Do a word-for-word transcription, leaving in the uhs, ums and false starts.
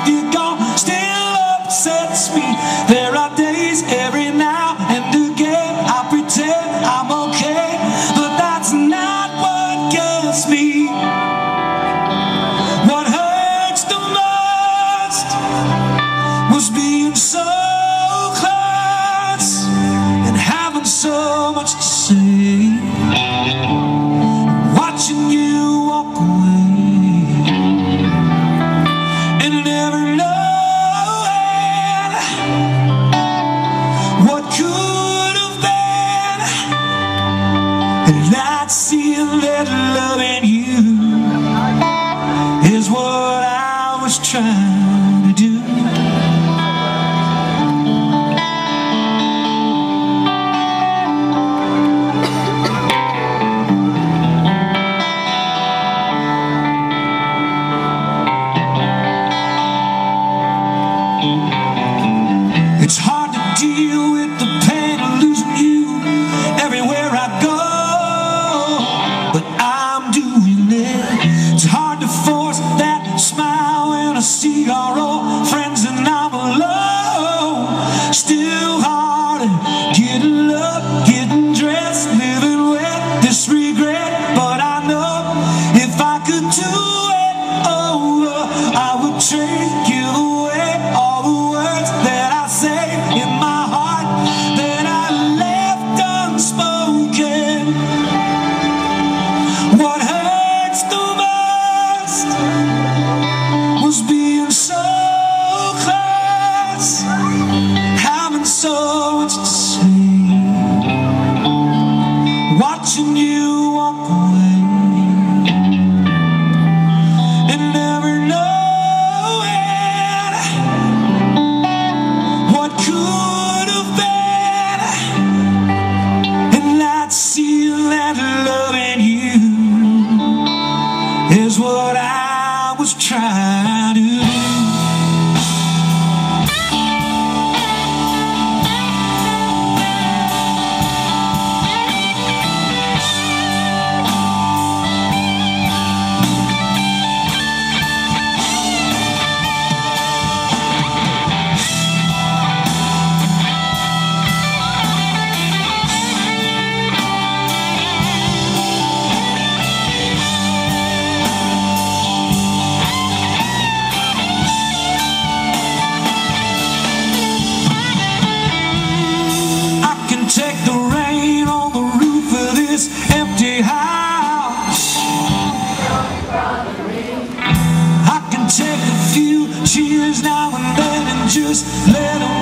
if you're gone still upsets me. There are days every now and again I pretend I'm okay, but that's not what gets me. What hurts the most was being so close and having so much to say, watching you walk away. Seeing that love in you is what I was trying to do. It's hard to deal with the pain of losing you. Everywhere I go, I see our old friends and I'm alone. Still hard at getting up, getting dressed, living with this regret. But I know if I could do it over, I would trade, give away all the words that I say in my heart that I left unspoken. What hurts the most was being so close, having so much to say, watching you walk away, and never knowing what could have been. And I'd see that love in you is what I was trying. Take the rain on the roof of this empty house. I can take a few cheers now and then and just let them